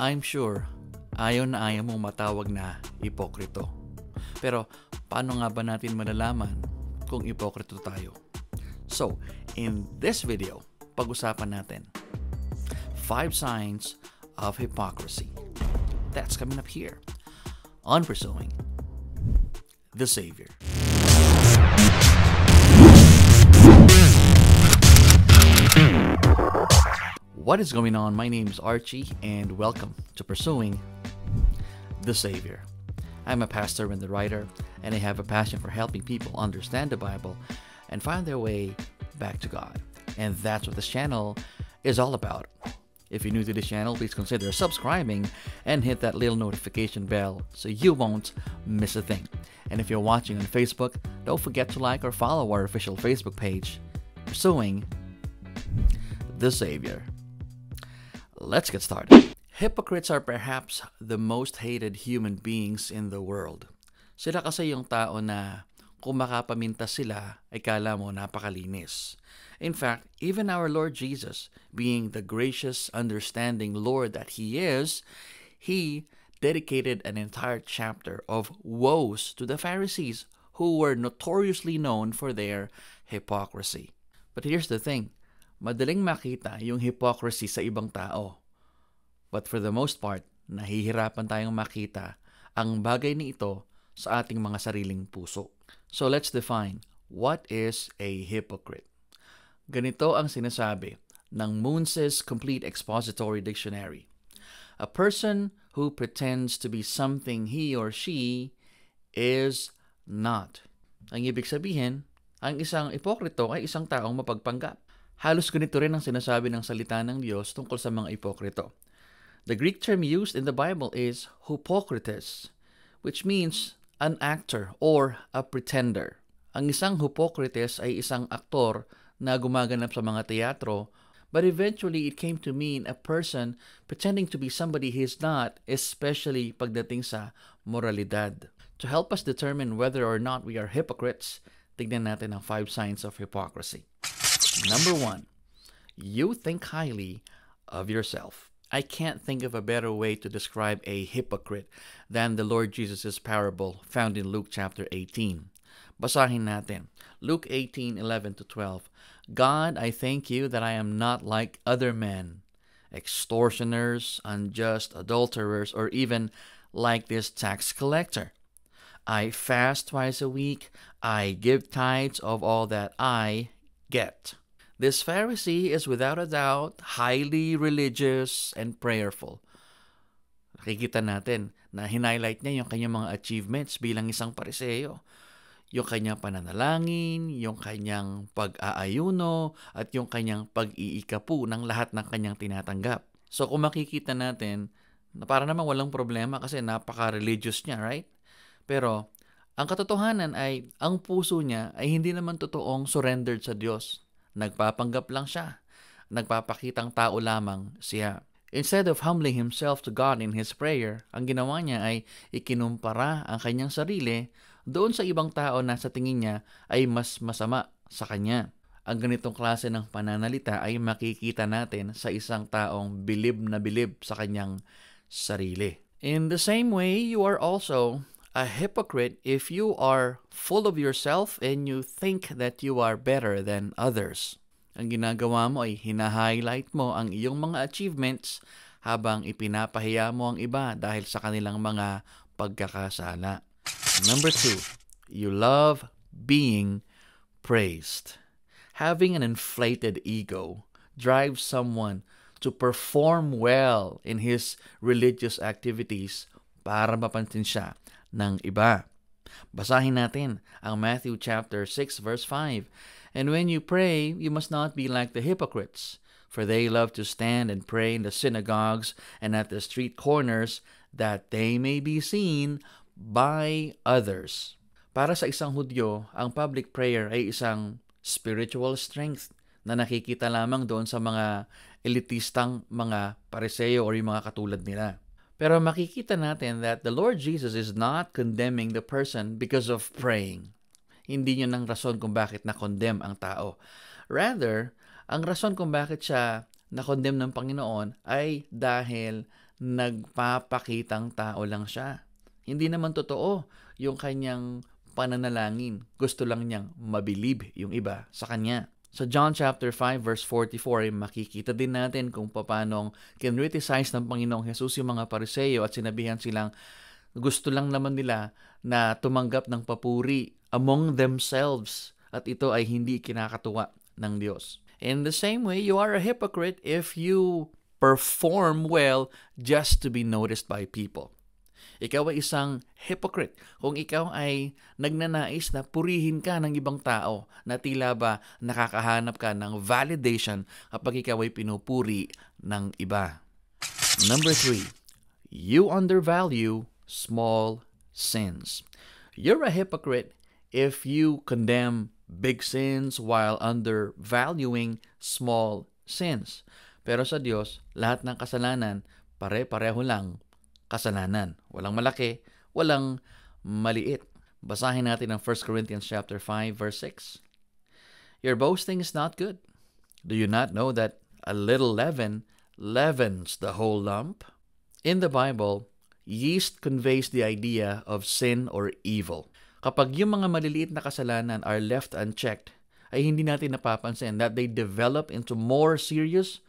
I'm sure, ayaw mong matawag na ipokrito. Pero paano nga ba natin malalaman kung ipokrito tayo? So, in this video, pag-usapan natin 5 signs of hypocrisy. That's coming up here on Pursuing the Savior. What is going on? My name is Archie and welcome to Pursuing the Savior. I'm a pastor and the writer, and I have a passion for helping people understand the Bible and find their way back to God. And that's what this channel is all about. If you're new to this channel, please consider subscribing and hit that little notification bell so you won't miss a thing. And if you're watching on Facebook, don't forget to like or follow our official Facebook page, Pursuing the Savior. Let's get started. Hypocrites are perhaps the most hated human beings in the world. Sila kasi yung tao na kung makapamintas sila ay kala mo napakalinis. In fact, even our Lord Jesus, being the gracious, understanding Lord that He is, He dedicated an entire chapter of woes to the Pharisees, who were notoriously known for their hypocrisy. But here's the thing. Madaling makita yung hypocrisy sa ibang tao. But for the most part, nahihirapan tayong makita ang bagay na ito sa ating mga sariling puso. So let's define, what is a hypocrite? Ganito ang sinasabi ng Munse's Complete Expository Dictionary. A person who pretends to be something he or she is not. Ang ibig sabihin, ang isang ipokrito ay isang taong mapagpanggap. Halos ganito rin ang sinasabi ng salita ng Diyos tungkol sa mga ipokrito. The Greek term used in the Bible is hypocrites, which means an actor or a pretender. Ang isang hypocrites ay isang aktor na gumaganap sa mga teatro, but eventually it came to mean a person pretending to be somebody he is not, especially pagdating sa moralidad. To help us determine whether or not we are hypocrites, tignan natin ang 5 signs of hypocrisy. Number 1, you think highly of yourself. I can't think of a better way to describe a hypocrite than the Lord Jesus' parable found in Luke chapter 18. Basahin natin. Luke 18:11-12. God, I thank you that I am not like other men, extortioners, unjust, adulterers, or even like this tax collector. I fast twice a week. I give tithes of all that I get. This Pharisee is without a doubt highly religious and prayerful. Nakikita natin na hinighlight niya yung kanyang mga achievements bilang isang Pariseo. Yung kanyang pananalangin, yung kanyang pag-aayuno, at yung kanyang pag-iikapu ng lahat ng kanyang tinatanggap. So kung makikita natin, na para namang walang problema kasi napaka-religious niya, right? Pero ang katotohanan ay ang puso niya ay hindi naman totoong surrendered sa Diyos. Nagpapanggap lang siya. Nagpapakitang tao lamang siya. Instead of humbling himself to God in his prayer, ang ginawa niya ay ikinumpara ang kanyang sarili doon sa ibang tao na sa tingin niya ay mas masama sa kanya. Ang ganitong klase ng pananalita ay makikita natin sa isang taong bilib na bilib sa kanyang sarili. In the same way, you are also a hypocrite if you are full of yourself and you think that you are better than others. Ang ginagawa mo ay hinahighlight mo ang iyong mga achievements habang ipinapahiya mo ang iba dahil sa kanilang mga pagkakasala. Number 2, you love being praised. Having an inflated ego drives someone to perform well in his religious activities para mapansin siya ng iba. Basahin natin ang Matthew chapter 6:5. And when you pray, you must not be like the hypocrites, for they love to stand and pray in the synagogues and at the street corners, that they may be seen by others. Para sa isang Hudyo, ang public prayer ay isang spiritual strength na nakikita lamang doon sa mga elitistang mga Pariseo o yung mga katulad nila. Pero makikita natin that the Lord Jesus is not condemning the person because of praying. Hindi yun ang rason kung bakit na-condemn ang tao. Rather, ang rason kung bakit siya na-condemn ng Panginoon ay dahil nagpapakitang tao lang siya. Hindi naman totoo yung kanyang pananalangin. Gusto lang niyang mabilib yung iba sa kanya. Sa John chapter 5 verse 44, makikita din natin kung paanong kinriticize ng Panginoong Jesus yung mga Pariseo at sinabihan silang gusto lang naman nila na tumanggap ng papuri among themselves at ito ay hindi kinakatuwa ng Diyos. In the same way, you are a hypocrite if you perform well just to be noticed by people. Ikaw ay isang hypocrite kung ikaw ay nagnanais na purihin ka ng ibang tao na tila ba nakakahanap ka ng validation kapag ikaw ay pinupuri ng iba. Number 3, you undervalue small sins. You're a hypocrite if you condemn big sins while undervaluing small sins. Pero sa Diyos, lahat ng kasalanan, pare-pareho lang kasalanan. Walang malaki, walang maliit. Basahin natin ang 1 Corinthians chapter 5 verse 6. Your boasting is not good. Do you not know that a little leaven leavens the whole lump? In the Bible, yeast conveys the idea of sin or evil. Kapag yung mga maliliit na kasalanan are left unchecked, ay hindi natin napapansin that they develop into more serious,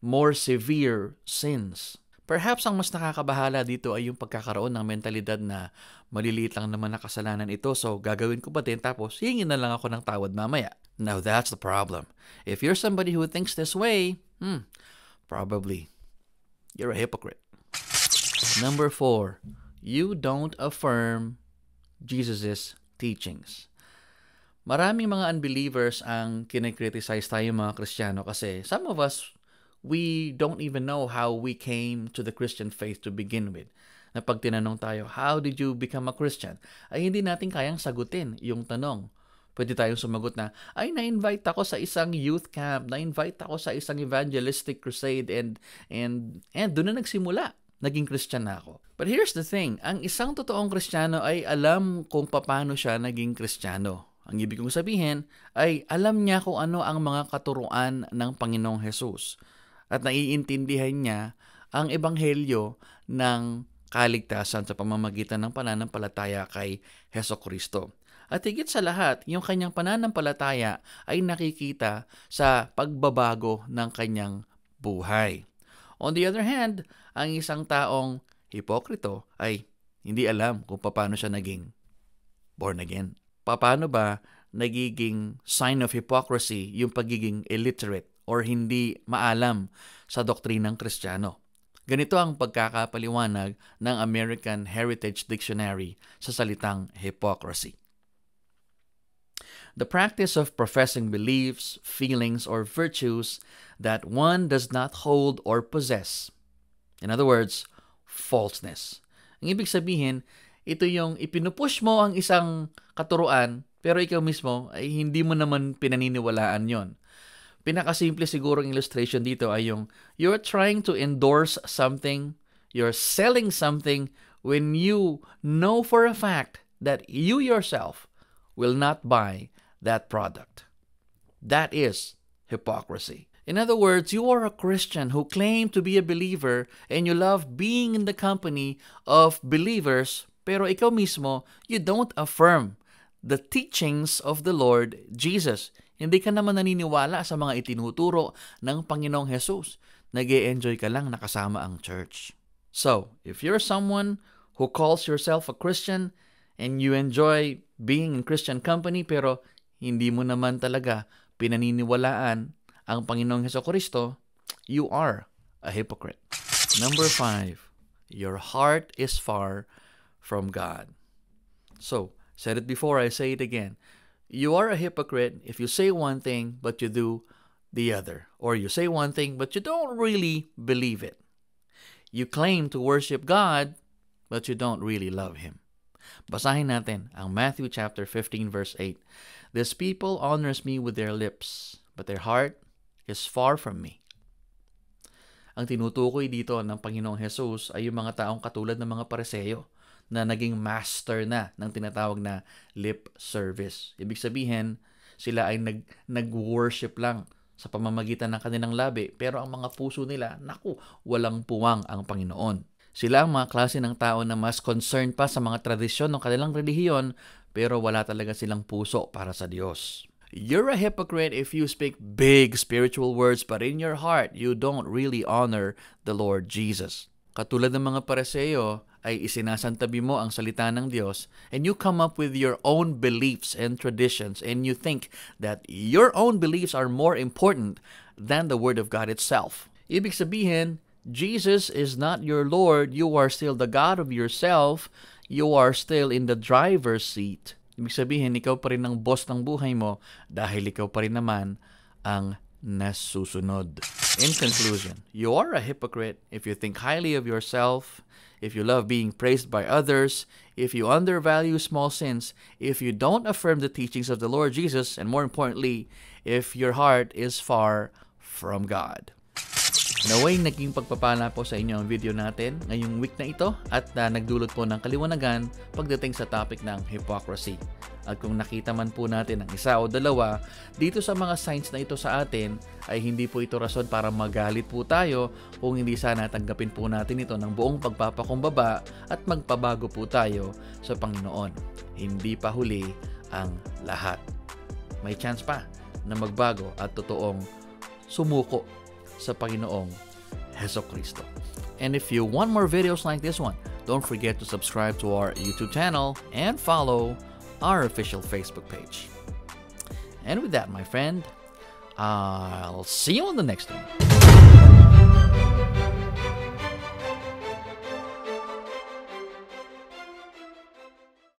more severe sins. Perhaps ang mas nakakabahala dito ay yung pagkakaroon ng mentalidad na maliliit lang naman na kasalanan ito, so gagawin ko ba din tapos hingin na lang ako ng tawad mamaya. Now that's the problem. If you're somebody who thinks this way, probably you're a hypocrite. Number 4, you don't affirm Jesus' teachings. Maraming mga unbelievers ang kinikriticize tayo mga Kristiyano kasi some of us, we don't even know how we came to the Christian faith to begin with. Na pag tinanong tayo, how did you become a Christian? Ay hindi natin kayang sagutin yung tanong. Pwede tayong sumagot na, ay na-invite ako sa isang youth camp, na-invite ako sa isang evangelistic crusade, and doon na nagsimula. Naging Christian na ako. But here's the thing, ang isang totoong Kristiyano ay alam kung paano siya naging Kristiyano. Ang ibig kong sabihin ay alam niya kung ano ang mga katuruan ng Panginoong Jesus. At naiintindihan niya ang ebanghelyo ng kaligtasan sa pamamagitan ng pananampalataya kay Hesukristo. At higit sa lahat, yung kanyang pananampalataya ay nakikita sa pagbabago ng kanyang buhay. On the other hand, ang isang taong hipokrito ay hindi alam kung paano siya naging born again. Paano ba nagiging sign of hypocrisy yung pagiging illiterate or hindi maalam sa doktrinang Kristiyano? Ganito ang pagkakapaliwanag ng American Heritage Dictionary sa salitang hypocrisy. The practice of professing beliefs, feelings, or virtues that one does not hold or possess. In other words, falseness. Ang ibig sabihin, ito yung ipinupush mo ang isang katuruan pero ikaw mismo ay hindi mo naman pinaniniwalaan yon. Pinakasimple sigurong illustration dito ay yung you're trying to endorse something, you're selling something when you know for a fact that you yourself will not buy that product. That is hypocrisy. In other words, you are a Christian who claim to be a believer and you love being in the company of believers, pero ikaw mismo, you don't affirm the teachings of the Lord Jesus. Hindi ka naman naniniwala sa mga itinuturo ng Panginoong Jesus. Nag-e-enjoy ka lang nakasama ang church. So, if you're someone who calls yourself a Christian and you enjoy being in Christian company pero hindi mo naman talaga pinaniniwalaan ang Panginoong Hesukristo, you are a hypocrite. Number 5, your heart is far from God. So, said it before, I say it again. You are a hypocrite if you say one thing but you do the other. Or you say one thing but you don't really believe it. You claim to worship God but you don't really love Him. Basahin natin ang Matthew chapter 15 verse 8. This people honors me with their lips, but their heart is far from me. Ang tinutukoy dito ng Panginoong Jesus ay yung mga taong katulad ng mga Pariseo na naging master na ng tinatawag na lip service. Ibig sabihin, sila ay nag-worship lang sa pamamagitan ng kanilang labi, pero ang mga puso nila, naku, walang puwang ang Panginoon. Sila ang mga klase ng tao na mas concerned pa sa mga tradisyon ng kanilang relihiyon, pero wala talaga silang puso para sa Diyos. You're a hypocrite if you speak big spiritual words but in your heart, you don't really honor the Lord Jesus. Katulad ng mga Pariseo, ay isinasantabi mo ang salita ng Diyos and you come up with your own beliefs and traditions and you think that your own beliefs are more important than the Word of God itself. Ibig sabihin, Jesus is not your Lord. You are still the God of yourself. You are still in the driver's seat. Ibig sabihin, ikaw pa rin ang boss ng buhay mo dahil ikaw pa rin naman ang nasusunod. In conclusion, you are a hypocrite if you think highly of yourself, if you love being praised by others, if you undervalue small sins, if you don't affirm the teachings of the Lord Jesus, and more importantly, if your heart is far from God. Naway naging pagpapala po sa inyo ang video natin ngayong week na ito at nagdulot po ng kaliwanagan pagdating sa topic ng hypocrisy. At kung nakita man po natin ang isa o dalawa dito sa mga signs na ito sa atin, ay hindi po ito rason para magalit po tayo, kung hindi sana tanggapin po natin ito ng buong pagpapakumbaba at magpabago po tayo sa Panginoon. Hindi pa huli ang lahat. May chance pa na magbago at totoong sumuko sa Panginoong Hesukristo. And if you want more videos like this one, don't forget to subscribe to our YouTube channel and follow our official Facebook page. And with that, my friend, I'll see you on the next one.